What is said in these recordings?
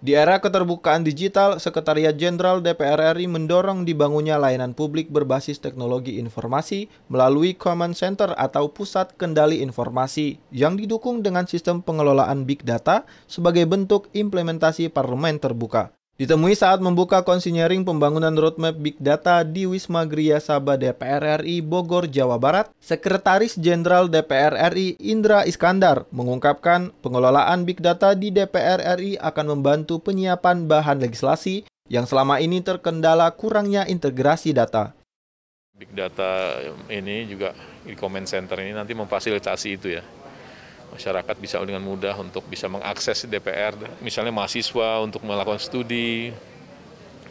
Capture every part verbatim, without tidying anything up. Di era keterbukaan digital, Sekretariat Jenderal D P R R I mendorong dibangunnya layanan publik berbasis teknologi informasi melalui Command Center atau Pusat Kendali Informasi yang didukung dengan sistem pengelolaan Big Data sebagai bentuk implementasi parlemen terbuka. Ditemui saat membuka konsinyering pembangunan roadmap Big Data di Wisma Gria Sabha D P R R I Bogor, Jawa Barat, Sekretaris Jenderal D P R R I Indra Iskandar mengungkapkan pengelolaan Big Data di D P R R I akan membantu penyiapan bahan legislasi yang selama ini terkendala kurangnya integrasi data. Big Data ini juga di Command Center ini nanti memfasilitasi itu ya. Masyarakat bisa dengan mudah untuk bisa mengakses D P R, misalnya mahasiswa untuk melakukan studi,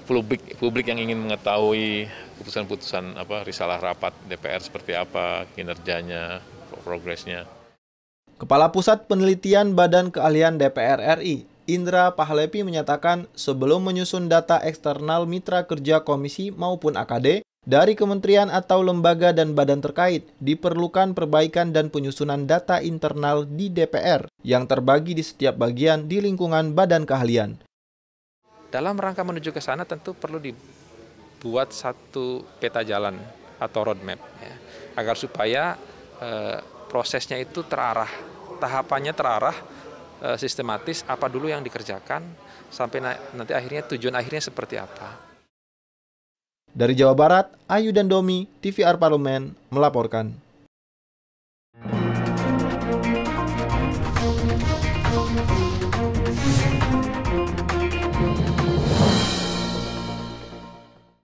publik publik yang ingin mengetahui putusan-putusan apa risalah rapat D P R seperti apa, kinerjanya, progresnya. Kepala Pusat Penelitian Badan Keahlian D P R R I, Indra Pahlevi menyatakan sebelum menyusun data eksternal mitra kerja komisi maupun A K D, dari kementerian atau lembaga dan badan terkait, diperlukan perbaikan dan penyusunan data internal di D P R yang terbagi di setiap bagian di lingkungan badan keahlian. Dalam rangka menuju ke sana tentu perlu dibuat satu peta jalan atau roadmap, ya, agar supaya e, prosesnya itu terarah, tahapannya terarah, e, sistematis, apa dulu yang dikerjakan, sampai na nanti akhirnya tujuan akhirnya seperti apa. Dari Jawa Barat, Ayu dan Domi, T V R Parlemen melaporkan.